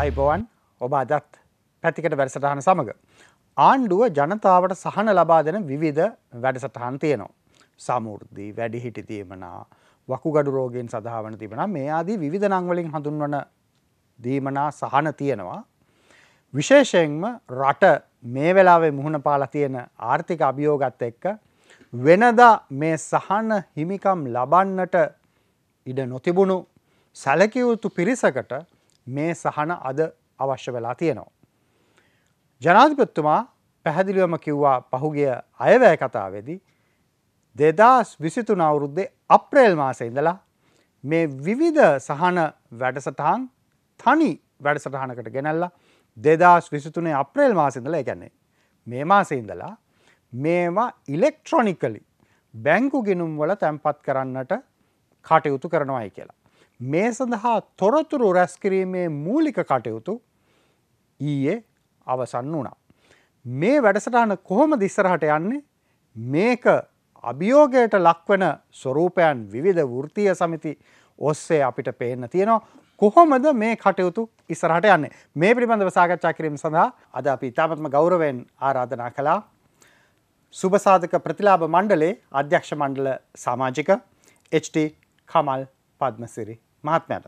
අයිබෝවන් ඔබ අදත් පැතිකඩ වැඩසටහන සමග. ආණ්ඩුව ජනතාවට සහන ලබා දෙන විවිධ වැඩසටහන් තියෙනවා. සමෘද්ධි, වැඩිහිටි දීමනා, වකුගඩු රෝගයෙන් සදා වන දීමනා මේ ආදී විවිධ නම් වලින් හඳුන්වන දීමනා සහන තියෙනවා. විශේෂයෙන්ම රට මේ වෙලාවේ මුහුණ පාලා තියෙන ආර්ථික අභියෝගත් එක්ක වෙනදා මේ සහන හිමිකම් ලබන්නට ඉඩ නොතිබුණු සැලකිය යුතු පිරිසකට මේ සහන අද අවශ්‍ය වෙලා තියෙනවා. ජනාධිපතිතුමා පැහැදිලිවම කිව්වා පහුගිය අයවැය කතාවේදී 2023 අවුරුද්දේ අප්‍රේල් මාසේ ඉඳලා මේ විවිධ සහන වැඩසටහන් තනි වැඩසටහනකට ගෙනල්ලා 2023 අප්‍රේල් මාසේ ඉඳලා, ඒ කියන්නේ මේ මාසේ ඉඳලා මේවා ඉලෙක්ට්‍රොනිකලි බැංකු ගිණුම් වල තැන්පත් කරන්නට කටයුතු කරනවායි කියලා. මේ සඳහා තොරතුරු රැස් කිරීමේ මූලික කටයුතු ඊයේ අවසන් වුණා. මේ වැඩසටහන කොහොමද ඉස්සරහට යන්නේ? මේක අභියෝගයට ලක්වන ස්වරූපයන් විවිධ වෘත්තීය සමිති ඔස්සේ අපිට පේන්න තියෙනවා. කොහොමද මේ කටයුතු ඉස්සරහට යන්නේ? මේ පිළිබඳව සාකච්ඡා කිරීම සඳහා අද අපි ඉතාමත්ම ගෞරවයෙන් ආරාධනා කළා සුභසාධක ප්‍රතිලාභ මණ්ඩලයේ අධ්‍යක්ෂ මණ්ඩල සමාජික එච්. ටී. කමල් පද්මසිරි මහත්මයාට.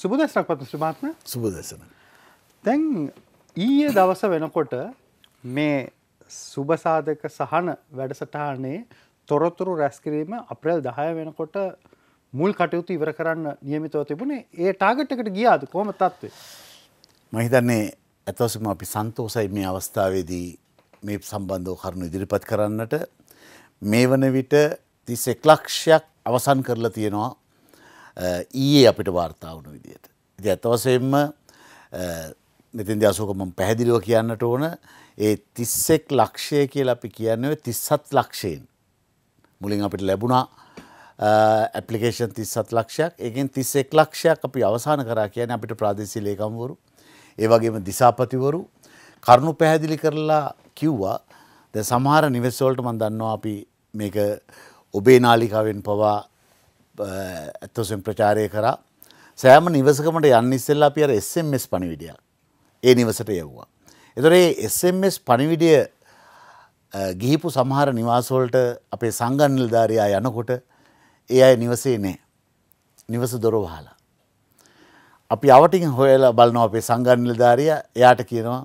සුබ දවසක් පද්මසිරි මහත්මයා. සුබ දවසක්. දැන් ඊයේ දවස වෙනකොට මේ සුභසාධක සහන වැඩසටහනේ තොරතුරු රැස් කිරීම අප්‍රේල් 10 වෙනකොට මුල් කටයුතු ඉවර කරන්න නියමිතව තිබුණේ. ඒ ටාගට් එකට ගියාද? කොහොමද තත්ත්වය? මම හිතන්නේ අතවසම අපි සන්තෝෂයි මේ අවස්ථාවේදී මේ සම්බන්ධව කරුණු ඉදිරිපත් කරන්නට. මේ වන විට 31 ලක්ෂයක් අවසන් කරලා තියෙනවා ඊයේ අපිට වාර්තා වුණු විදිහට. ඉතින් අත වශයෙන්ම මෙතෙන්දී අශෝක මම පැහැදිලිව කියන්නට ඕන ඒ 31 ලක්ෂය කියලා අපි කියන්නේ 37 ලක්ෂයෙන් මුලින් අපිට ලැබුණා ඇප්ලිකේෂන් 37 ලක්ෂයක්. ඒකෙන් 31 ලක්ෂයක් අපි අවසන් කරා කියන්නේ අපිට ප්‍රාදේශීය ලේකම්වරු ඒ වගේම දිසාපතිවරු කරුණු පැහැදිලි කරලා කිව්වා. දැන් සමහර නිවෙස්වලට මම දන්නවා අපි මේක ඔබේ නාලිකාවෙන් පවා අතොසෙන් ප්‍රචාරය කරා. සෑම නිවසකමට යන්න ඉස්සෙල්ලා අපි අර SMS පණිවිඩයක් ඒ නිවසට යවුවා. ඒතර ඒ SMS පණිවිඩය ගිහිපු සමහර නිවාසවලට අපේ සංගම් නිලධාරියා යනකොට ඒ අය නිවසේ නැහැ. නිවස දොර වහලා. අපි අවටින් හොයලා බලනවා අපේ සංගම් නිලධාරියා එයාට කියනවා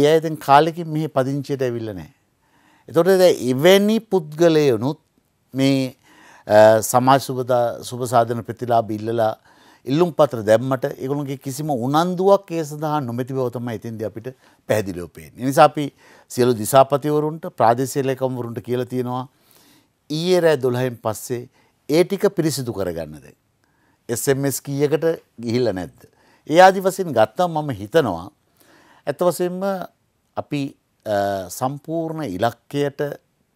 ඒ අය දැන් කාලෙකින් මෙහි පදිංචියට ඇවිල්ලා නැහැ. ඒතකොට දැන් ඉවෙනි පුද්ගලයනුත් මේ සමාජ සුභසාධන ප්‍රතිලාභ ඉල්ලලා ඉල්ලුම් පත්‍ර දැම්මට ඒගොල්ලන්ගේ කිසිම උනන්දුවක් ඒ සඳහා නොමැති බව තමයි එතෙන්දී අපිට පැහැදිලිව පේන්නේ. ඒ නිසා අපි සියලු දිසාපතිවරුන්ට ප්‍රාදේශීය ලේකම්වරුන්ට කියලා තියෙනවා ඊයේ රෑ 12න් පස්සේ ඒ ටික පිරිසිදු කරගන්න දැන්. SMS කීයකට ගිහිල්ලා නැද්ද? ඒ ආදි වශයෙන් ගත්තම මම හිතනවා ඇත්ත වශයෙන්ම අපි සම්පූර්ණ ඉලක්කයට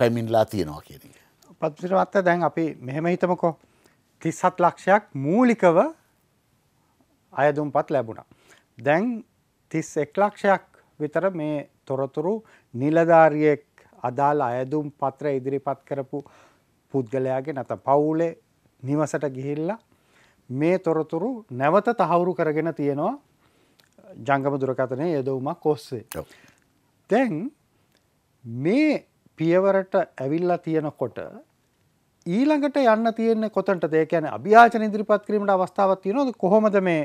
පැමිණලා තියෙනවා කියන එක. පත්තරවත් දැන් අපි මෙහෙම හිතමුකෝ 37 ලක්ෂයක් මූලිකව අයදුම්පත් ලැබුණා. දැන් 31 ලක්ෂයක් විතර මේ තොරතුරු නිලධාරියෙක් අදාළ අයදුම් පත්‍රය ඉදිරිපත් කරපු පුද්ගලයාගේ නැත්නම් පවුලේ නිවසට ගිහිල්ලා මේ තොරතුරු නැවත තහවුරු කරගෙන තියෙනවා ජංගම දුරකථනයේ යදවුමක් ඔස්සේ. දැන් මේ පියවරට ඇවිල්ලා තියෙනකොට ඊළඟට යන්න තියෙන්නේ කොතනටද? ඒ කියන්නේ අභියාචන ඉදිරිපත් කිරීමට අවස්ථාවක් තියෙනවද? කොහොමද මේ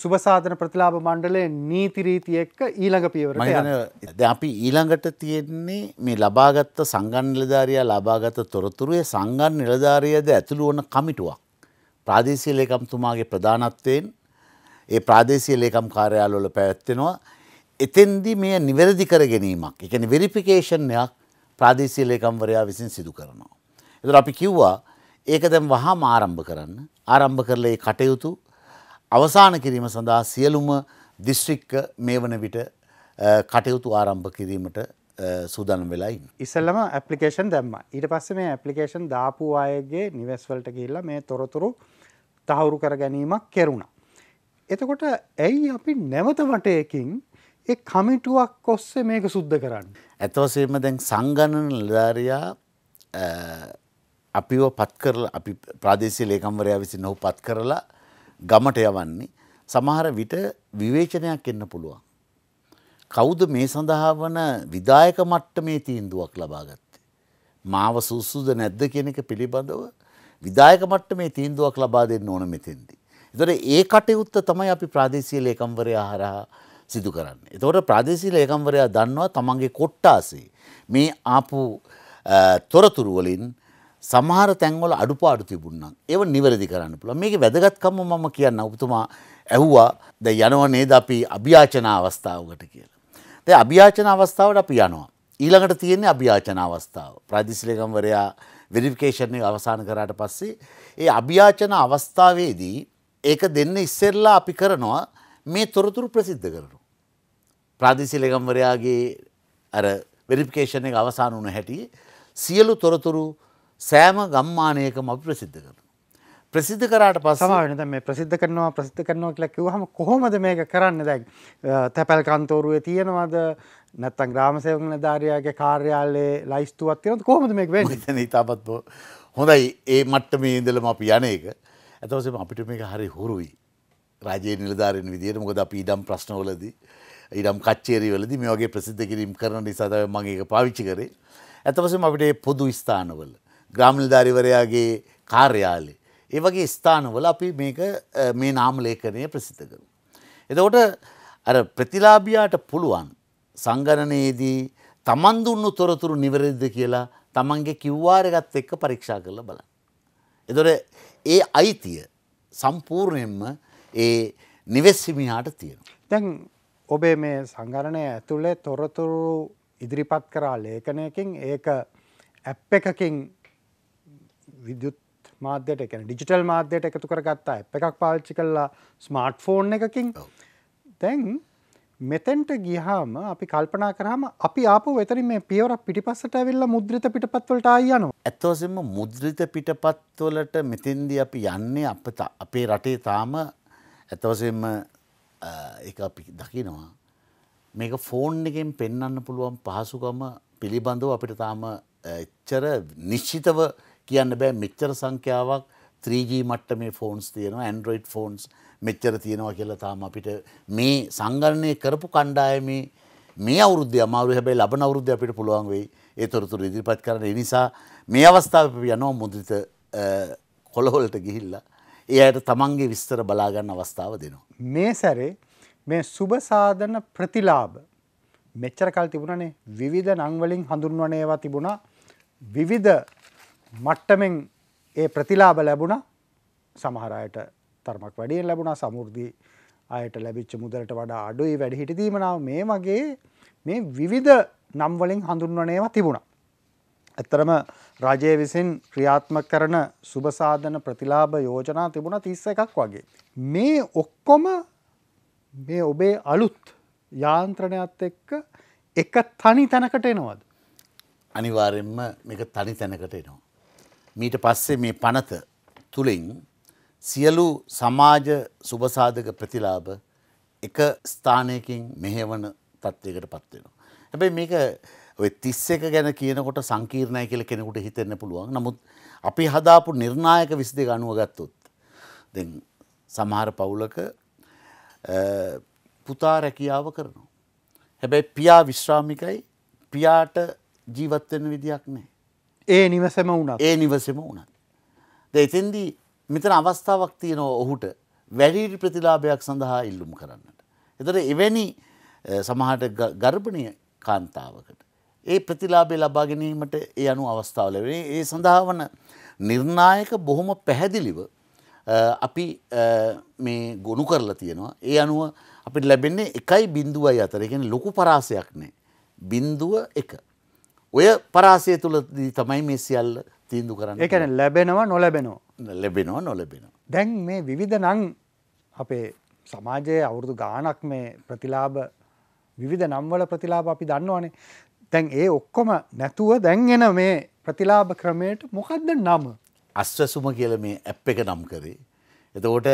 සුභසාධන ප්‍රතිලාභ මණ්ඩලයේ නීති රීති එක්ක ඊළඟ පියවරට යන්නේ? දැන් අපි ඊළඟට තියෙන්නේ මේ ලබාගත් සංගම් නිලධාරියා ලබාගත් තොරතුරුයේ සංගම් නිලධාරියද ඇතුළු වන කමිටුවක් ප්‍රාදේශීය ලේකම්තුමාගේ ප්‍රධානත්වයෙන් ඒ ප්‍රාදේශීය ලේකම් කාර්යාලවල පැවැත්වෙනවා. එතෙන්දී මේ නිවැරදි කර ගැනීමක්, ඒ කියන්නේ වෙරිෆිකේෂන් එකක් ප්‍රාදේශීය ලේකම්වරයා විසින් සිදු කරනවා. ඒතර අපි කිව්වා ඒක දැන් වහාම ආරම්භ කරන්න. ආරම්භ කරලා ඒ කටයුතු අවසන් කිරීම සඳහා සියලුම දිස්ත්‍රික්ක මේවන විට කටයුතු ආරම්භ කිරීමට සූදානම් වෙලා ඉන්නේ. ඉස්සෙල්ලම ඇප්ලිකේෂන් දැම්මා. ඊට පස්සේ මේ ඇප්ලිකේෂන් දාපු අයගේ නිවෙස් වලට ගිහිල්ලා මේ තොරතුරු තහවුරු කර ගැනීමක් කෙරුණා. එතකොට ඇයි අපි නැවත වටයකින් ඒ කමිටුවක් ඔස්සේ මේක සුද්ධ කරන්න? ඇත්ත වශයෙන්ම දැන් සංගණන නිලධාරියා අපිව පත් කරලා අපි ප්‍රාදේශීය ලේකම්වරයා විසින් ඔහු පත් කරලා ගමට යවන්නේ. සමහර විට විවේචනයක් එන්න පුළුවන්. කවුද මේ සඳහා වන විදායක මට්ටමේ තීන්දුවක් ලබා ගත්තේ? මාව සුසුසුද නැද්ද කියන එක පිළිබඳව විදායක මට්ටමේ තීන්දුවක් ලබා දෙන්න ඕන මෙතෙන්දී. ඒතොර ඒ කටයුත්ත තමයි අපි ප්‍රාදේශීය ලේකම්වරයා හරහා සිදු කරන්නේ. ඒතොර ප්‍රාදේශීය ලේකම්වරයා දන්නවා තමන්ගේ කොට්ටාසේ මේ ආපු තොරතුරු වලින් සමහර තැන්වල අඩුපාඩු තිබුණා. ඒව නිවැරදි කරන්න පුළුවන්. මේකේ වැදගත්කම මම කියන්න ඔබතුමා ඇහුවා දැන් යනව නේද අපි අභියාචන අවස්ථාවකට කියලා. දැන් අභියාචන අවස්ථාවට අපි යනවා. ඊළඟට තියෙන්නේ අභියාචන අවස්ථාව. ප්‍රාදේශීය ලේකම්වරයා වෙරිෆිකේෂන් එක අවසන් කරාට පස්සේ ඒ අභියාචන අවස්ථාවේදී ඒක දෙන්න ඉස්සෙල්ලා අපි කරනවා මේ තොරතුරු ප්‍රසිද්ධ කරනවා. ප්‍රාදේශීය ලේකම්වරයාගේ අර වෙරිෆිකේෂන් එක අවසන් වුණ හැටි සියලු තොරතුරු සෑම ගම්මානයකම අපි ප්‍රසිද්ධ කරනවා. ප්‍රසිද්ධ කරාට පස්සේ සමාවෙන්න දැන් මේ ප්‍රසිද්ධ කරනවා කියලා කිව්වහම කොහොමද මේක කරන්නේ? දැන් තැපැල් කන්තෝරුවේ තියෙනවද නැත්නම් ග්‍රාම සේවක නිලධාරියාගේ කාර්යාලයේ ලයිස්තුවක් තියෙනවද? කොහොමද මේක වෙන්නේ? දැන් ඊටපත් හොඳයි ඒ මට්ටමේ ඉඳලම අපි යන්නේක. අතෝසෙම අපිට මේක හරි හුරුයි. රාජ්‍ය නිලධාරීන් විදියට මොකද අපි ඊඩම් ප්‍රශ්නවලදී ඊඩම් කච්චේරිවලදී මේ වගේ ප්‍රසිද්ධ කිරීම් කරන නිසා තමයි මම ඒක පාවිච්චි කරේ. අතෝසෙම අපිට පොදු ස්ථානවල ग्राम निलधारीवरයාගේ කාර්යාලය ඒ වගේ ස්ථානවල අපි මේක මේ නාම ලේඛනය ප්‍රසිද්ධ කරමු. එතකොට අර ප්‍රතිලාභියාට පුළුවන් සංගණනයේදී තමන් දුන්නු තොරතුරු නිවැරදිද කියලා තමන්ගේ QR එකත් එක්ක පරීක්ෂා කරලා බලන්න. එතකොට ඒ අයිතිය සම්පූර්ණයෙන්ම ඒ නිවෙස් හිමියාට තියෙනවා. දැන් ඔබේ මේ සංගණනය ඇතුලේ තොරතුරු ඉදිරිපත් කරලා ලේඛනයකින් ඒක ඇප් එකකින් විද්‍යුත් මාධ්‍යයට කියන ඩිජිටල් මාධ්‍යයට එකතු කරගත්තා app එකක් පාවිච්චි කළා ස්මාර්ට් ෆෝන් එකකින්. දැන් මෙතෙන්ට ගියාම අපි කල්පනා කරාම අපි ආපහු එතනින් මේ පියවරක් පිටිපස්සට ඇවිල්ලා මුද්‍රිත පිටපත් වලට ආයි යනවා. ඇත්තටම මුද්‍රිත පිටපත් වලට මෙතෙන්දී අපි යන්නේ අපේ රටේ තාම ඇත්තටම ඒක අපි දකිනවා මේක ෆෝන් එකෙන් පෙන්වන්න පුළුවන් පහසුකම පිළිබඳව අපිට තාම එච්චර නිශ්චිතව කියන්න බෑ. මෙච්චර සංඛ්‍යාවක් 3G මට්ටමේ ෆෝන්ස් තියෙනවා Android ෆෝන්ස් මෙච්චර තියෙනවා කියලා තාම අපිට මේ සංගණනය කරපු කණ්ඩායමේ මේ අවුරුද්දේ අමාරු හැබැයි ලබන අවුරුද්දේ අපිට පුළුවන් වෙයි ඒ තොරතුරු ඉදිරිපත් කරන්න. ඒ නිසා මේ අවස්ථාවේ අපි යනවා මුද්‍රිත කොළවලට ගිහිල්ලා ඒ අයට තමන්ගේ විස්තර බලා ගන්න අවස්ථාව දෙනවා. මේ සැරේ මේ සුබ සාධන ප්‍රතිලාභ මෙච්චර කාල තිබුණානේ විවිධ නම් වලින් හඳුන්වන ඒවා තිබුණා විවිධ මට්ටමින් ඒ ප්‍රතිලාභ ලැබුණා. සමහර අයට තරමක් වැඩියෙන් ලැබුණා සමෘද්ධි අයට ලැබිච්ච මුදලට වඩා අඩුයි වැඩිහිටි දීමනාව මේ වගේ මේ විවිධ නම් වලින් හඳුන්වන ඒවා තිබුණා. ඇත්තරම රජය විසින් ක්‍රියාත්මක කරන සුබ සාධන ප්‍රතිලාභ යෝජනා තිබුණා 31ක් වගේ. මේ ඔක්කොම මේ ඔබේ අලුත් යාන්ත්‍රණයත් එක්ක එක තනි තැනකට එනවද? අනිවාර්යෙන්ම මේක තනි තැනකට එනවා. මීට පස්සේ මේ පනත තුලින් සියලු සමාජ සුබසාධක ප්‍රතිලාභ එක ස්ථානයකින් මෙහෙවන තත්ත්වයකට පත් වෙනවා. හැබැයි මේක ඔය 31 ගැන කියනකොට සංකීර්ණයි කියලා කෙනෙකුට හිතෙන්න පුළුවන්. නමුත් අපි හදාපු නිර්ණායක 22 අනුව ගත්තොත් දැන් සමහර පවුලක පුතා රැකියාව කරනවා. හැබැයි පියා විශ්‍රාමිකයි පියාට ජීවත් වෙන විදියක් නැහැ. ඒ නිවසේම වුණත් එතෙන්දී මෙතන අවස්ථාවක් තියෙනවා ඔහුට වැඩි ප්‍රතිලාභයක් සඳහා ඉල්ලුම් කරන්නට. ඒතර එවැනි සමහරට ගර්භණීය කාන්තාවකට ඒ ප්‍රතිලාභය ලබා ගැනීමට ඒ අනු අවස්ථාව ලැබෙන. ඒ සඳහා වන නිර්ණායක බොහොම පැහැදිලිව අපි මේ ගොනු කරලා තියෙනවා. ඒ අනුව අපිට ලැබෙන්නේ 1.04. ඒ කියන්නේ ලොකු පරාසයක් නෑ. 0.1 ඔය පරාසය තුලදී තමයි මේ සියල්ල තීන්දුව කරන්නේ. ඒ කියන්නේ ලැබෙනවා නොලැබෙනවා. ලැබෙනවා නොලැබෙනවා. දැන් මේ විවිධ නම් අපේ සමාජයේ අවුරුදු ගාණක් මේ ප්‍රතිලාභ විවිධ නම් වල ප්‍රතිලාභ අපි දන්නවනේ. දැන් ඒ ඔක්කොම නැතුව දැන් එන මේ ප්‍රතිලාභ ක්‍රමයට මොකද්ද නම? අස්වැසුම කියලා මේ app එක නම් කරේ. එතකොට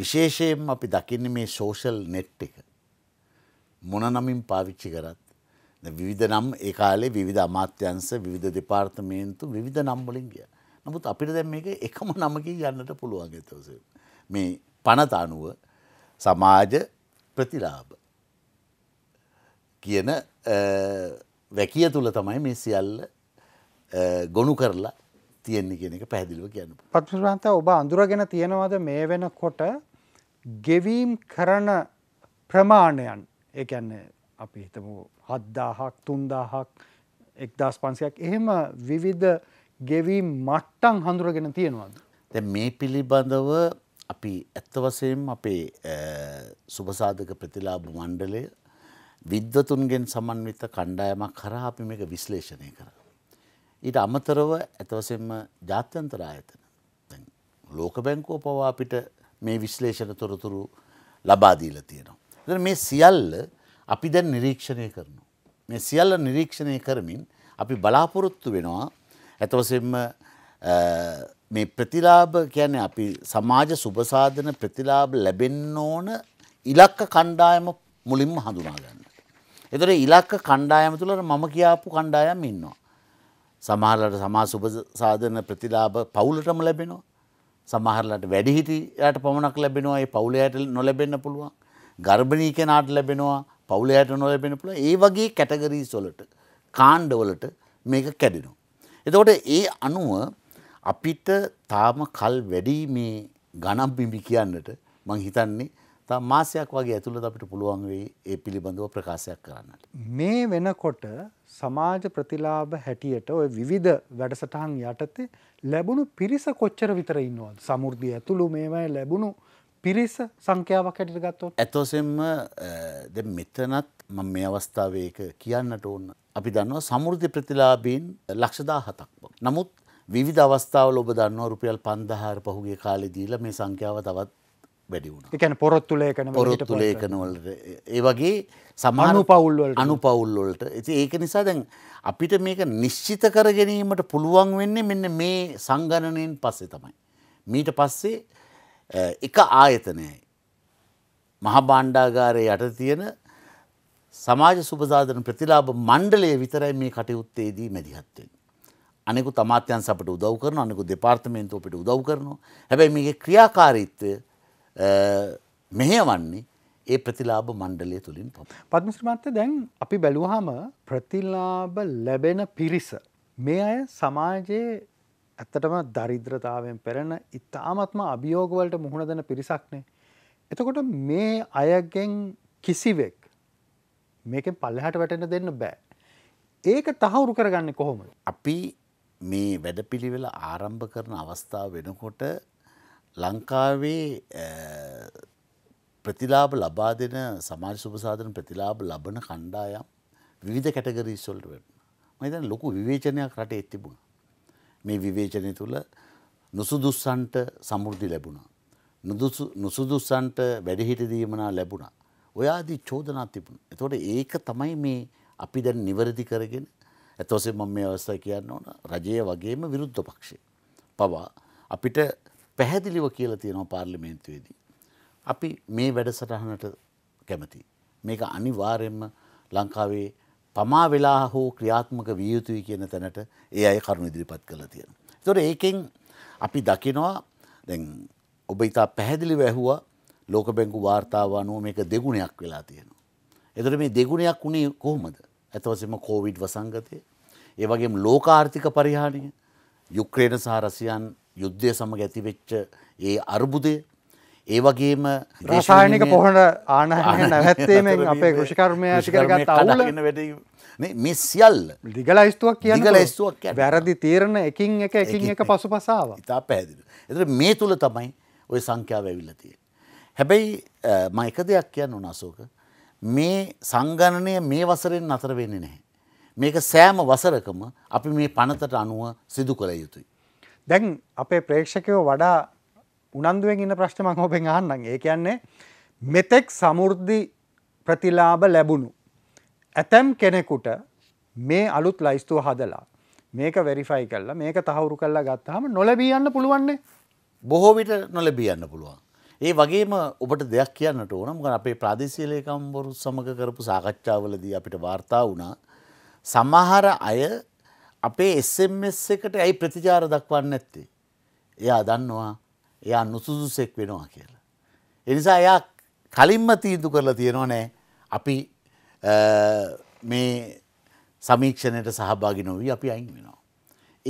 විශේෂයෙන්ම අපි දකින්නේ මේ social net එක මොන නමින් පාවිච්චි කරත් විවිධ නම් ඒ කාලේ විවිධ අමාත්‍යංශ විවිධ දෙපාර්තමේන්තු විවිධ නම් වලින් ගියා. නමුත් අපිට දැන් මේක එකම නමකින් යන්නට පුළුවන්. ඒතකොට මේ පනත අනුව සමාජ ප්‍රතිලාභ කියන වැකිය තුල තමයි මේ සියල්ල ගොනු කරලා තියෙන්නේ කියන එක පැහැදිලිව කියන්න පුළුවන්. පද්මසිරි ඔබ අඳුරගෙන තියෙනවද මේ වෙනකොට ගෙවීම් කරන ප්‍රමාණයන් ඒ කියන්නේ අපි හිතමු 7000ක් 3000ක් 1500ක් එහෙම විවිධ ගෙවීම් මට්ටම් හඳුරගෙන තියෙනවද? දැන් මේ පිළිබඳව අපි ඇත්ත වශයෙන්ම අපේ සුබසාධක ප්‍රතිලාභ මණ්ඩලය විද්වතුන්ගෙන් සමන්විත කණ්ඩායමක් කරා අපි මේක විශ්ලේෂණය කරා. ඊට අමතරව ඇත්ත වශයෙන්ම ජාත්‍යන්තර ආයතන දැන් ලෝක බැංකුව පවා අපිට මේ විශ්ලේෂණ තොරතුරු ලබා දීලා තියෙනවා. එතන මේ සියල්ල අපි දැන් නිරීක්ෂණය කරනවා. මේ සියල්ල නිරීක්ෂණය කරමින් අපි බලාපොරොත්තු වෙනවා ඇත්ත වශයෙන්ම මේ ප්‍රතිලාභ කියන්නේ අපි සමාජ සුබසාධන ප්‍රතිලාභ ලැබෙන්න ඕන ඉලක්ක කණ්ඩායම මුලින්ම හඳුනා ගන්න. ඒතර ඉලක්ක කණ්ඩායම තුල මම කියාපු කණ්ඩායම් ඉන්නවා. සමහරලාට සමාජ සුබසාධන ප්‍රතිලාභ පවුලටම ලැබෙනවා. සමහරලාට වැඩිහිටියාට පමණක් ලැබෙනවා. ඒ පවුල යට නොලැබෙන්න පුළුවන්. ගර්භණී කෙනාට ලැබෙනවා. පවුල යට නොලැබෙන්න පුළුවන්. ඒ වගේ කැටගරීස් වලට කාණ්ඩ වලට මේක කැඩෙනවා. එතකොට ඒ අනුව අපිට තාම කල් වැඩි මේ ගණන් බිමි කියන්නට මං හිතන්නේ තාම මාසයක් වගේ ඇතුළත අපිට පුළුවන් වෙයි ඒ පිළිබඳව ප්‍රකාශයක් කරන්නට. මේ වෙනකොට සමාජ ප්‍රතිලාභ හැටියට ওই විවිධ වැඩසටහන් යටතේ ලැබුණු පිරිස කොච්චර විතර ඉන්නවද? සමෘද්ධිය ඇතුළු මේවයි ලැබුණු පිරිස සංඛ්‍යාවක් හැටියට ගත්තොත් ඇත්තොසෙම දැන් මෙතනත් මම මේ අවස්ථාවේ ඒක කියන්නට ඕන. අපි දන්නවා සමෘද්ධි ප්‍රතිලාභීන් ලක්ෂ 17ක්. නමුත් විවිධ අවස්ථාවල ඔබ දන්නවා රුපියල් 5000 පහුගිය කාලේ දීලා මේ සංඛ්‍යාව තවත් වැඩි වුණා. ඒ කියන්නේ පොරොත්තු ලේඛන වලට ඒ වගේ සමාන අනුපවුල් වලට. ඉතින් ඒක නිසා දැන් අපිට මේක නිශ්චිත කර ගැනීමට පුළුවන් වෙන්නේ මෙන්න මේ සංගණනයෙන් පස්සේ තමයි. ඊට පස්සේ එක ආයතනයයි මහා භාණ්ඩාගාරයේ යට තියෙන සමාජ සුබසාධන ප්‍රතිලාභ මණ්ඩලය විතරයි මේ කටයුත්තේදී මැදිහත් වෙන්නේ. අනෙකුත් අමාත්‍යංශ අපිට උදව් කරනවා, අනෙකුත් දෙපාර්තමේන්තුව අපිට උදව් කරනවා. හැබැයි මේකේ ක්‍රියාකාරීත්වය මෙහෙවන්නේ ඒ ප්‍රතිලාභ මණ්ඩලය තුලින් පමණයි. පද්මසිරි මහත්තයා දැන් අපි බැලුවාම ප්‍රතිලාභ ලැබෙන පිරිස මේ අය සමාජයේ ඇත්තටම දරිද්‍රතාවයෙන් පෙළෙන ඉතාමත්ම අභියෝග වලට මුහුණ දෙන පිරිසක්නේ. එතකොට මේ අයගෙන් කිසිවෙක් මේක පල්ලෙහාට වැටෙන්න දෙන්න බෑ. ඒක තහවුරු කරගන්නේ කොහොමද? අපි මේ වැඩපිළිවෙල ආරම්භ කරන අවස්ථාව වෙනකොට ලංකාවේ ප්‍රතිලාභ ලබා දෙන සමාජ සුබසාධන ප්‍රතිලාභ ලබන කණ්ඩායම් විවිධ කැටගරීස් වලට වැටෙනවා. මම හිතන්නේ ලොකු විවේචනයක් රටේ තිබුණා. මේ විවේචනය තුළ නුසුදුස්සන්ට සමෘද්ධි ලැබුණා. නුසුදුස්සන්ට වැඩිහිටි දීමනා ලැබුණා. ඔය ආදී චෝදනා තිබුණා. එතකොට ඒක තමයි මේ අපි දැන් නිවැරදි කරගෙන ඇත්ත වශයෙන්ම මම මේ අවස්ථාවේ කියන්න ඕන රජය වගේම විරුද්ධ පක්ෂය පවා අපිට පැහැදිලිව කියලා තියෙනවා පාර්ලිමේන්තුවේදී. අපි මේ වැඩසටහනට කැමතියි. මේක අනිවාර්යයෙන්ම ලංකාවේ පමා වෙලා හෝ ක්‍රියාත්මක විය යුතුයි කියන තැනට ඒ අය කරුණු ඉදිරිපත් කරලා තියෙනවා. එතකොට ඒකෙන් අපි දකිනවා දැන් ඔබ ඊට පැහැදිලිව ඇහුවා ලෝක බැංකු වාර්තාව අනුව මේක දෙගුණයක් වෙලා තියෙනවා. එතකොට මේ දෙගුණයක් උනේ කොහොමද? ඇත්ත වශයෙන්ම කොවිඩ් වසංගතය, ඒ වගේම ලෝක ආර්ථික පරිහානිය, යුක්‍රේන සහ රසියාන් යුද්ධය සමග ඇතිවෙච්ච ඒ අර්බුදය, ඒ වගේම රසායනික පොහොන ආනයනය නැවැත්වීමෙන් අපේ කෘෂිකර්මයට කරගත් අවුල මේ සියල්ල දිගලයිස්තුවක් කියන්නේ වැරදි තීරණ එකින් එක පසුපස ආවා. ඉතා පැහැදිලිව. එතකොට මේ තුල තමයි ওই සංඛ්‍යාව ඇවිල්ලා තියෙන්නේ. හැබැයි මම එක දෙයක් කියන්න ඕන අශෝක, මේ සංගණනය මේ වසරෙන් නතර වෙන්නේ නැහැ. මේක සෑම වසරකම අපි මේ පනතට අනුව සිදු කළ යුතුයි. දැන් අපේ ප්‍රේක්ෂකයෝ වඩා උනන්දුවෙන් ඉන්න ප්‍රශ්න මම ඔබෙන් අහන්නම්. ඒ කියන්නේ මෙතෙක් සමෘද්ධි ප්‍රතිලාභ ලැබුණු ඇතම් කෙනෙකුට මේ අලුත් ලයිස්තුව හදලා මේක වෙරිෆයි කරලා මේක තහවුරු කරලා ගත්තාම නොලැබී යන්න පුළුවන්නේ. බොහෝ විට නොලැබී යන්න පුළුවන්. ඒ වගේම ඔබට දෙයක් කියන්නට ඕන. මොකද අපේ ප්‍රාදේශීය ලේකම්වරු සමග කරපු සාකච්ඡාවලදී අපිට වාර්තා වුණා සමහර අය අපේ SMS එකට ඇයි ප්‍රතිචාර දක්වන්නේ නැත්තේ? එයා දන්නවා එයා නුසුදුසෙක් වෙනවා කියලා. එනිසා එයා කලින්ම තීන්දුව කරලා තියෙනවනේ අපි මේ සමීක්ෂණයට සහභාගී නොවි අපි අයින් වෙනවා.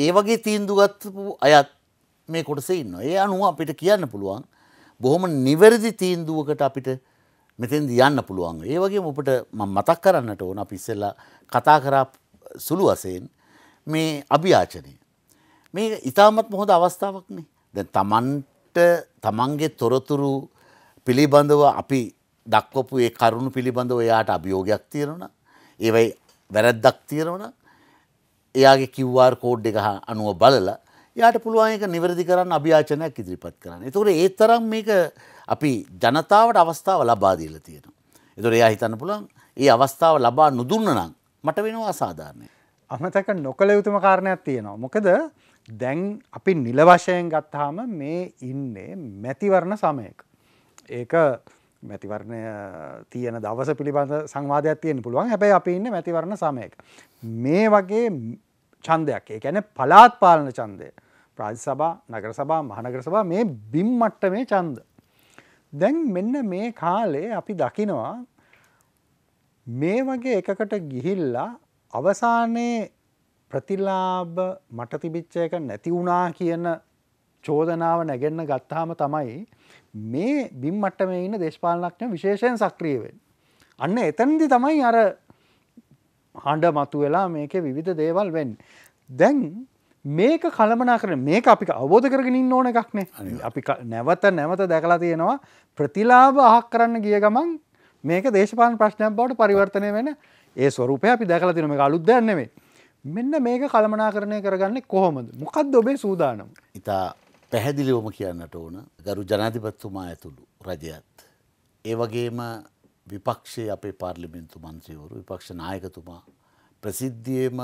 ඒ වගේ තීන්දුව ගත්තු අයත් මේ කොටසේ ඉන්නවා. ඒ අනුව අපිට කියන්න පුළුවන් බොහොම නිවැරදි තීන්දුවකට අපිට මෙතෙන්දී යන්න පුළුවන්. ඒ වගේම අපිට මම මතක් කරන්නට ඕන අපි ඉස්සෙල්ලා කතා කරා සුළු වශයෙන් මේ අභියාචනය. මේ ඉතාමත් හොඳ අවස්ථාවක් නේ. දැන් තමන්ට තමන්ගේ තොරතුරු පිළිබඳව අපි දක්වපු ඒ කරුණු පිළිබඳව එයාට අභියෝගයක් තියෙනවා. ඒවයි වැරද්දක් තියෙනවා. එයාගේ QR කෝඩ් එක අනුව බලලා එයාට පුළුවන් ඒක නිවැරදි කරන්න අභියාචනයක් ඉදිරිපත් කරන්න. ඒතකොට ඒ තරම් මේක අපි ජනතාවට අවස්ථාව ලබා දීලා තියෙනවා. ඒතකොට එයා හිතන්න පුළුවන් මේ අවස්ථාව ලබා නොදුන්න නම් මට වෙනවා අසාධාරණයි. අමතක නොකළ යුතුම කාරණයක් තියෙනවා. මොකද දැන් අපි නිල වශයෙන් ගත්තාම මේ ඉන්නේ මැතිවරණ සමයක. ඒක මැතිවරණය තියෙන දවස පිළිබඳ සංවාදයක් තියෙන්න පුළුවන්. හැබැයි අපි ඉන්නේ මැතිවරණ සමයක. මේ වගේ ඡන්දයක්, ඒ කියන්නේ පළාත් පාලන ඡන්දය, රාජ්‍ය සභා, නගර සභා, මහනගර සභා මේ බිම් මට්ටමේ ඡන්ද. දැන් මෙන්න මේ කාලේ අපි දකිනවා මේ වගේ එකකට ගිහිල්ලා අවසානයේ ප්‍රතිලාභ මට තිබිච්ච එක නැති වුණා කියන චෝදනාව නැගෙන්න ගත්තාම තමයි මේ බිම් මට්ටමේ ඉන්න දේශපාලනඥයෝ විශේෂයෙන් සක්‍රිය වෙන්නේ. අන්න එතනදී තමයි අර හඬ මතුවලා මේකේ විවිධ දේවල් වෙන්නේ. දැන් මේක කළමනාකරණය මේක අපි අවබෝධ කරගෙන ඉන්න ඕන එකක් නේ. අපි නැවත නැවත දැකලා තියෙනවා ප්‍රතිලාභ අහක් කරන්න ගිය ගමන් මේක දේශපාලන ප්‍රශ්නයක් බවට පරිවර්තනය වෙන ඒ ස්වරූපය අපි දැකලා තියෙනවා. මේක අලුත් දෙයක් නෙමෙයි. මෙන්න මේක කළමනාකරණය කරගන්නේ කොහොමද? මොකද්ද ඔබේ සූදානම? ඉතා පැහැදිලිවම කියන්නට ඕන ගරු ජනාධිපතිතුමා ඇතුළු රජයත් ඒ වගේම විපක්ෂයේ අපේ පාර්ලිමේන්තු මන්ත්‍රීවරු, විපක්ෂ නායකතුමා ප්‍රසිද්ධියේම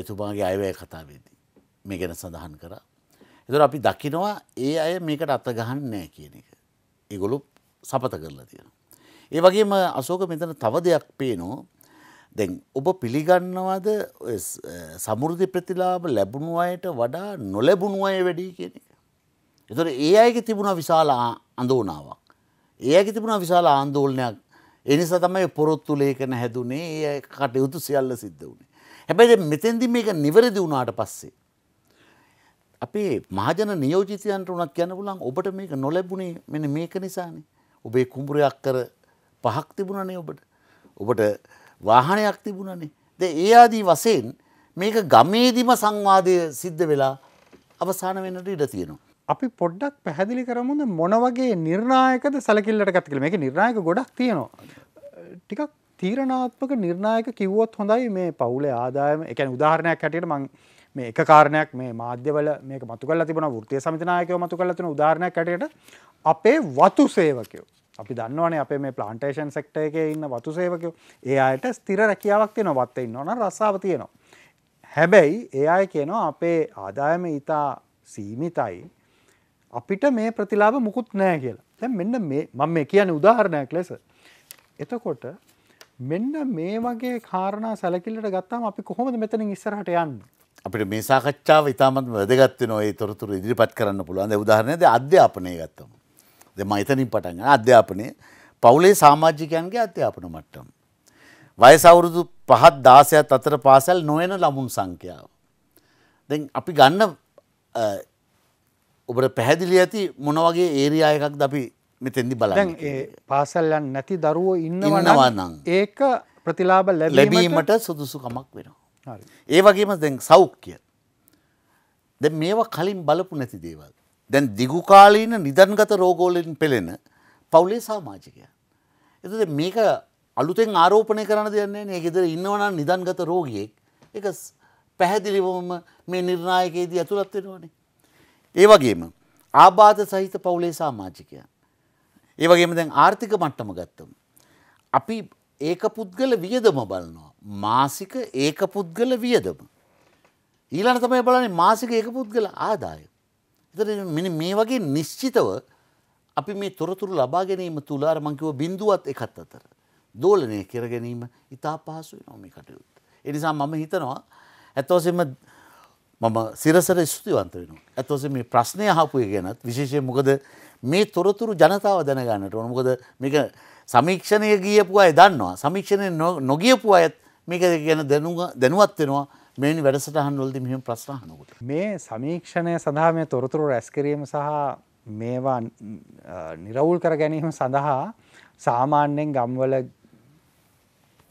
එතුමාගේ අයවැය කතාවේදී මේ ගැන සඳහන් කරා. ඒතර අපි දකිනවා ඒ අය මේකට අත ගහන්නේ නැහැ කියන එක. ඒගොල්ලෝ සපත කරලා තියෙනවා. ඒ වගේම අශෝක මෙතන තව දෙයක් පේනවා. දැන් ඔබ පිළිගන්නවද සමෘද්ධි ප්‍රතිලාභ ලැබුණු අයට වඩා නොලැබුණු අය වැඩි කියන එක? ඒතකොට ඒ අයගේ තිබුණා විශාල ආందోලනාවක්. ඒ අයගේ තිබුණා විශාල ආందోලනයක්. ඒ නිසා තමයි පොරොත්තු ලේඛන හැදුනේ. ඒ අය කටයුතු සියල්ල සිද්ධ වුණේ. හැබැයි මෙතෙන්දී මේක නිවැරදි වුණාට පස්සේ අපේ මහජන නියෝජිතයන්ට උනත් කියන්න පුළුවන් ඔබට මේක නොලැබුණේ මෙන්න මේක නිසානේ. ඔබේ කුඹුරේ අක්කර පහක් තිබුණානේ ඔබට. ඔබට වාහනයක් තිබුණනේ. දැන් ඒ ආදී වශයෙන් මේක ගමේදීම සංවාදය සිද්ධ වෙලා අවසාන වෙන්නට ඉඩ තියෙනවා. අපි පොඩ්ඩක් පැහැදිලි කරමුද මොන වගේ නිර්ණායකද සැලකිල්ලට ගත කියලා. මේකේ නිර්ණායක ගොඩක් තියෙනවා. ටිකක් තීරණාත්මක නිර්ණායක කිව්වොත් හොඳයි මේ පවුලේ ආදායම. ඒ කියන්නේ උදාහරණයක් හැටියට මම මේ එක කාරණයක් මේ මාධ්‍යවල මේක මතු කරලා තිබුණා. වෘත්තීය සමිති නායකයෝ මතු කරලා තියෙන උදාහරණයක් හැටියට අපේ වතු සේවකයෝ අපි දන්නවනේ අපේ මේ ප්ලාන්ටේෂන් සෙක්ටර් එකේ ඉන්න වතු සේවකයෝ ඒ අයට ස්ථිර රැකියාවක් තියෙනවා. වත්තේ ඉන්නවනම් රස්සාව තියෙනවා. හැබැයි ඒ අය කියනවා අපේ ආදායම ඊටා සීමිතයි. අපිට මේ ප්‍රතිලාභ මුකුත් නැහැ කියලා. දැන් මෙන්න මේ මම මේ කියන්නේ උදාහරණයක් ලෙස. එතකොට මෙන්න මේ වගේ කාරණා සැලකිල්ලට ගත්තාම අපි කොහොමද මෙතනින් ඉස්සරහට යන්නේ? අපිට මේ සාකච්ඡාව ඉතාමත් වැදගත් වෙනවා. ඒ තොරතුරු ඉදිරිපත් කරන්න පුළුවන්. දැන් උදාහරණයක් දැන් අධ්‍යාපනය ගත්තම. මයිතනින් පටන් ගන්න අධ්‍යාපනය පවුලේ සමාජිකයන්ගේ අධ්‍යාපන මට්ටම. වයස අවුරුදු 5-16 අතර පාසල් නොයන ළමුන් සංඛ්‍යාව. දැන් අපි ගන්න ඔබට පැහැදිලි ඇති මොන වගේ ඒරියා එකක්ද අපි මෙතෙන්දි බලන්නේ. දැන් ඒ පාසල් යන්නේ නැති දරුවෝ ඉන්නවා නම් ඒක ප්‍රතිලාභ ලැබීමට සුදුසුකමක් වෙනවා. හරි. ඒ වගේම දැන් සෞඛ්‍ය. දැන් මේවා කලින් බලපු නැති දේවල්. දැන් දිගුකාලීන නිදන්ගත රෝගෝලින් පෙළෙන පවුලේ සමාජිකයන්. එතකොට මේක අලුතෙන් ආරෝපණය කරන්න දෙයක් නැහැ නේ. ගෙදර ඉන්නවනම් නිදන්ගත රෝගියෙක් ඒක පැහැදිලිවම මේ නිර්ණායකයේදී ඇතුළත් වෙනවනේ. ඒ වගේම ආබාධ සහිත පවුලේ සමාජිකයන්. ඒ වගේම දැන් ආර්ථික මට්ටම ගත්තම අපි ඒක පුද්ගල වියදම බලනවා. මාසික ඒක පුද්ගල වියදම. ඊළඟ තමයි බලන්නේ මාසික ඒක පුද්ගල ආදායම. මෙන්න මේ වගේ නිශ්චිතව අපි මේ තොරතුරු ලබා ගැනීම තුල අර මං කිව්ව 0.1 අතර දෝලනය කර ගැනීම ඉතා පහසු වෙනවා මේ කටයුත්ත. ඒ නිසා මම හිතනවා ඇත්ත වශයෙන්ම මම සිරසට ස්තුතිවන්ත වෙනවා. ඇත්ත වශයෙන්ම මේ ප්‍රශ්නේ අහපු එක ගැනත් විශේෂයෙන් මොකද මේ තොරතුරු ජනතාව දැනගන්නට ඕන. මොකද මේක සමීක්ෂණය ගියපු අය දන්නවා. සමීක්ෂණය නොගියපු අයත් මේක ගැන දැනුවත් වෙනවා. මෙන්න වැඩසටහන් වලදී මෙහෙම ප්‍රශ්න අහනකොට. මේ සමීක්ෂණය සඳහා මේ තොරතුරු රැස් කිරීම සහ මේවා නිරවුල් කර ගැනීම සඳහා සාමාන්‍යයෙන් ගම්වල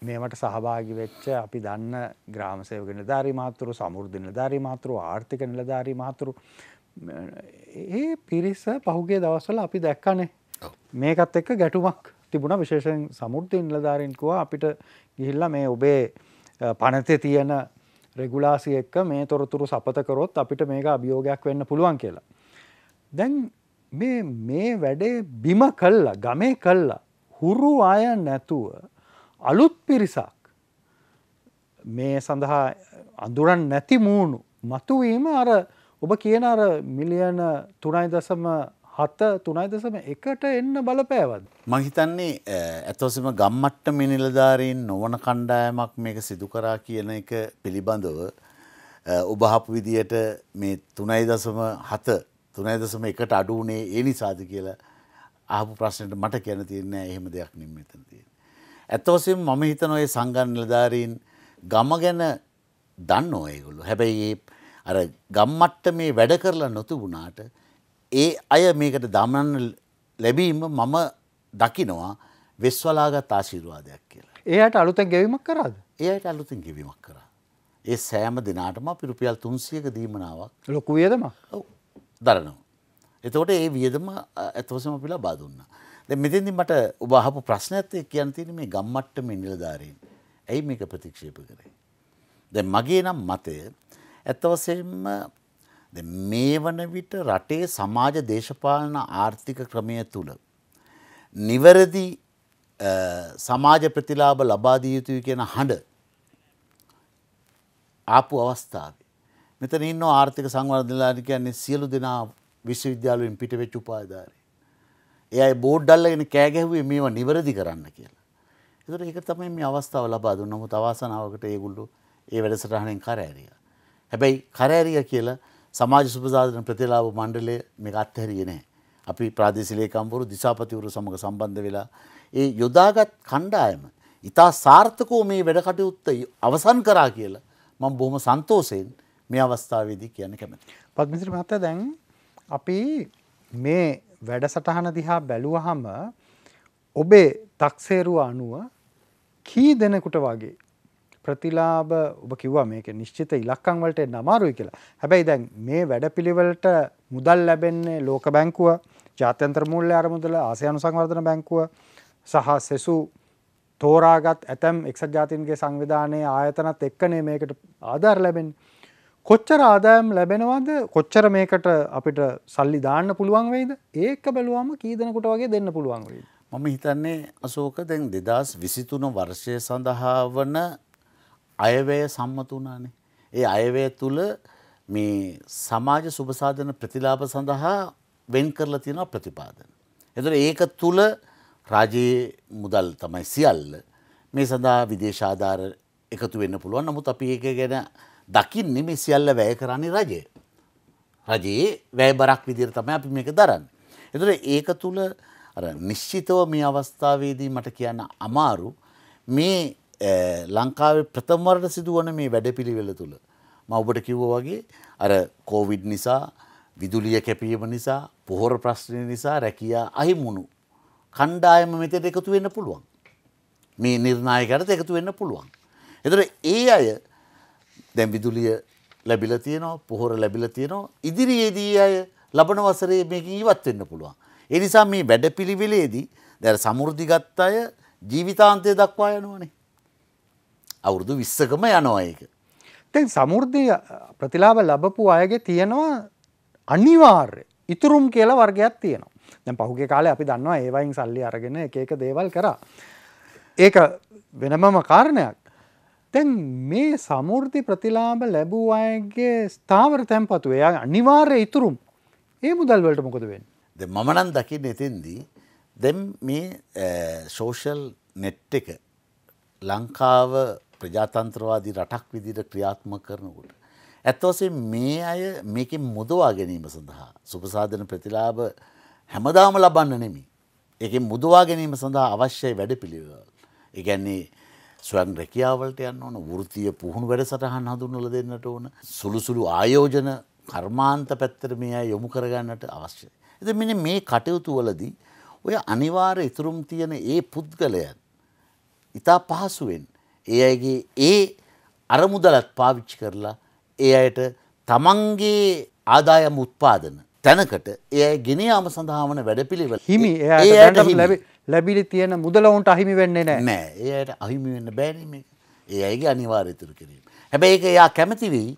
මේමට සහභාගි වෙච්ච අපි දන්න ග්‍රාම සේවක නිලධාරී මහතුරු, සමෘද්ධි නිලධාරී මහතුරු, ආර්ථික නිලධාරී මහතුරු ඒ පිරිස පහුගිය දවස්වල අපි දැක්කනේ. මේකත් එක්ක ගැටුමක් තිබුණා. විශේෂයෙන් සමෘද්ධි නිලධාරීන් කෝවා අපිට ගිහිල්ලා මේ ඔබේ පනතේ තියෙන රෙගුලාසි එක්ක මේ තොරතුරු සපත කරොත් අපිට මේක අභියෝගයක් වෙන්න පුළුවන් කියලා. දැන් මේ වැඩේ බිම කළා, ගමේ කළා. හුරු අය නැතුව අලුත් පිරිසක් මේ සඳහා අඳුරන් නැති මූණු මතුවීම අර ඔබ කියන අර මිලියන 3.7 3.1ට එන්න බලපෑවද? මම හිතන්නේ අතොසෙම ගම්මට්ටම නිලධාරීන් නොවන කණ්ඩායමක් මේක සිදු කරා කියන එක පිළිබඳව ඔබ අහපු විදියට මේ 3.7 3.1ට අඩු වුණේ ඒ නිසාද කියලා අහපු ප්‍රශ්නෙට මට කියන්න තියෙන්නේ නැහැ. එහෙම දෙයක් නෙමෙයි මෙතන තියෙන්නේ. ඇත්තවසම මම හිතනවා ඒ සංගම් නිලධාරීන් ගම ගැන දන්නෝ ඒගොල්ලෝ. හැබැයි අර ගම් මට්ටමේ වැඩ කරලා නොතිබුණාට ඒ අය මේකට දමන්න ලැබීම මම දකිනවා වෙස්වලාගත් ආශිර්වාදයක් කියලා. ඒ අයට අලුතෙන් ගෙවීමක් කරාද? ඒ අයට අලුතෙන් ගෙවීමක් කරා. ඒ සෑම දිනාටම අපි රුපියල් 300ක දීමනාවක් ලොකු වියදමක්. ඔව් දරනවා. එතකොට ඒ වියදම ඇත්තවසම අපි ලබා දුන්නා. දැන් මෙතෙන්දි මට ඔබ අහපු ප්‍රශ්නයත් එක්ක කියන්න තියෙන්නේ මේ ගම්මට්ටමේ නිලධාරීන් ඇයි මේක ප්‍රතික්ෂේප කරන්නේ? දැන් මගේ නම් මතය ඇත්ත වශයෙන්ම දැන් මේ වන විට රටේ සමාජ දේශපාලන ආර්ථික ක්‍රමය තුල නිවැරදි සමාජ ප්‍රතිලාභ ලබා දිය යුතුයි කියන හඬ ආපු අවස්ථාවේ මෙතන ඉන්න ආර්ථික සංවර්ධන නිලධාරීන් කියන්නේ සියලු දෙනා විශ්වවිද්‍යාලයෙන් පිට වෙච්ච උපාධිධාරීන්. ඒ බෝඩ්ඩල්ලගෙන කෑගැහුවේ මේවා නිවැරදි කරන්න කියලා. ඒතර ඒක තමයි මේ අවස්ථාව ලබා දුන්නේ. මොකද අවසනාවකට ඒගොල්ලෝ ඒ වැඩසටහනෙන් කරෑරියා. හැබැයි කරෑරියා කියලා සමාජ සුබසාධන ප්‍රතිලාභ මණ්ඩලය මේක අත්හැරියේ නැහැ. අපි ප්‍රාදේශීය ලේකම්වරු දිසාපතිවරු සමග සම්බන්ධ වෙලා ඒ යොදාගත් කණ්ඩායම ඉතා සාර්ථකව මේ වැඩ කටයුත්ත අවසන් කරා කියලා මම බොහොම සන්තෝෂයෙන් මේ අවස්ථාවේදී කියන්න කැමතියි. පද්මසිරි මහත්තයා දැන් අපි මේ වැඩසටහන දිහා බැලුවහම ඔබේ තක්සේරුව අනුව කී දෙනෙකුට වගේ ප්‍රතිලාභ ඔබ කිව්වා මේක නිශ්චිත ඉලක්කම් වලට එන්න අමාරුයි කියලා. හැබැයි දැන් මේ වැඩපිළිවෙලට මුදල් ලැබෙන්නේ ලෝක බැංකුව, ජාත්‍යන්තර මූල්‍ය අරමුදල, ආසියානු සංවර්ධන බැංකුව සහ සෙසු තෝරාගත් ඇතැම් එක්සත් ජාතීන්ගේ සංවිධානයේ ආයතනත් එක්කනේ මේකට ආධාර ලැබෙන්නේ. කොච්චර ආදායම් ලැබෙනවද? කොච්චර මේකට අපිට සල්ලි දාන්න පුළුවන් වෙයිද? ඒක බැලුවම කී දෙනෙකුට වගේ දෙන්න පුළුවන් වෙයිද? මම හිතන්නේ අශෝක දැන් 2023 වර්ෂය සඳහා වන අයවැය සම්මත වුණානේ. ඒ අයවැය තුල මේ සමාජ සුබසාධන ප්‍රතිලාභ සඳහා වෙන් කරලා තියෙන ප්‍රතිපාදන. ඒතර ඒක තුල රාජ්‍යයේ මුදල් තමයි සියල්ල. මේ සඳහා විදේශ ආධාර එකතු වෙන්න පුළුවන්. නමුත් අපි ඒක ගැන දකින්නේ මේ සියල්ල වැය කරන්නේ රජය. රජයේ වැය බරක් විදිහට තමයි අපි මේක දරන්නේ. ඒතර ඒක තුල අර නිශ්චිතව මේ අවස්ථාවේදී මට කියන්න අමාරු මේ ලංකාවේ ප්‍රථම වරට සිදුවන මේ වැඩපිළිවෙල තුල මම ඔබට කිව්වා වගේ අර කොවිඩ් නිසා, විදුලිය කැපීම නිසා, පොහොර ප්‍රශ්න නිසා රැකියා අහිමුණු කණ්ඩායම මෙතෙට එකතු වෙන්න පුළුවන්. මේ නිර්ණායකයට එකතු වෙන්න පුළුවන්. ඒතර ඒ අය දැන් විදුලිය ලැබිලා තියෙනවා, පොහොර ලැබිලා තියෙනවා. ඉදිරියේදී අය ලබන වසරේ මේක ඉවත් වෙන්න පුළුවන්. ඒ නිසා මේ වැඩපිළිවෙලේදී දැන් සමෘද්ධිගත් අය ජීවිතාන්තය දක්වා යනවානේ. අවුරුදු 20කම යනවා ඒක. දැන් සමෘද්ධිය ප්‍රතිලාභ ලැබපු අයගේ තියෙනවා අනිවාර්ය ඉතුරුම් කියලා වර්ගයක් තියෙනවා. දැන් පහුගිය කාලේ අපි දන්නවා ඒ වයින් සල්ලි අරගෙන එක එක දේවල් කරා. ඒක වෙනමම කාරණයක්. දැන් මේ සමෘද්ධි ප්‍රතිලාභ ලැබූ අයගේ ස්ථාවර තැන්පතු එයා අනිවාර්ය ඉතුරුම් ඒ මුදල් වලට මොකද වෙන්නේ? දැන් මම නම් දකින්නේ එතෙන්දී දැන් මේ සෝෂල් net එක ලංකාව ප්‍රජාතන්ත්‍රවාදී රටක් විදිහට ක්‍රියාත්මක කරනකොට ඇත්තටම මේ අය මේකෙන් මුදවා ගැනීම සඳහා සුබසාධන ප්‍රතිලාභ හැමදාම ලබන්න නෙමෙයි. ඒකෙන් මුදවා ගැනීම සඳහා අවශ්‍ය වැඩපිළිවෙළ. ඒ කියන්නේ ස්වයං රැකියාවලට යන්න ඕන, වෘත්තීය පුහුණු වැඩසටහන් හඳුන්වලා දෙන්නට ඕන, සුළුසුළු ආයෝජන කර්මාන්ත පැත්තට මේ අය යොමු කරගන්නට අවශ්‍යයි. ඉතින් මෙන්න මේ කටයුතු වලදී ඔය අනිවාර්ය ඉතුරුම් තියෙන ඒ පුද්ගලයන් ඉතා පහසුවෙන් ඒ අයගේ ඒ අරමුදලත් පාවිච්චි කරලා ඒ අයට තමන්ගේ ආදායම් උත්පාදන තැනකට ඒ අය ගෙන යාම සඳහා වන වැඩපිළිවෙල හිමි එයාට ලැබිලි තියෙන මුදල උන්ට අහිමි වෙන්නේ නැහැ. ඒ අයට අහිමි වෙන්න බෑනේ මේක. ඒ අයගේ අනිවාර්ය ඉතුරු කිරීම. හැබැයි ඒක එයා කැමති වෙයි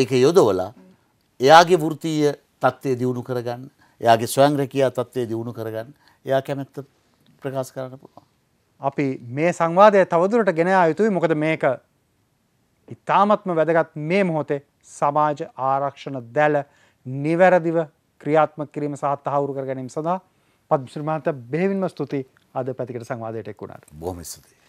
ඒක යොදවලා එයාගේ වෘත්තීය තත්ත්වය දියුණු කරගන්න, එයාගේ ස්වයං රැකියා තත්ත්වය දියුණු කරගන්න එයා කැමැත්ත ප්‍රකාශ කරන්න පුළුවන්. අපි මේ සංවාදය තවදුරට ගෙන යා යුතුයි. මොකද මේක ඉතාමත්ම වැදගත්. මේ මොහොතේ සමාජ ආරක්ෂණ දැල නිවැරදිව ක්‍රියාත්මක කිරීම සහ තහවුරු කර ගැනීම සඳහා පද්මසිරි මහතා බෙහෙවින්ම ස්තුතියි අද පැතිකඩ සංවාදයට එක් වුණාට. බොහොම ස්තුතියි.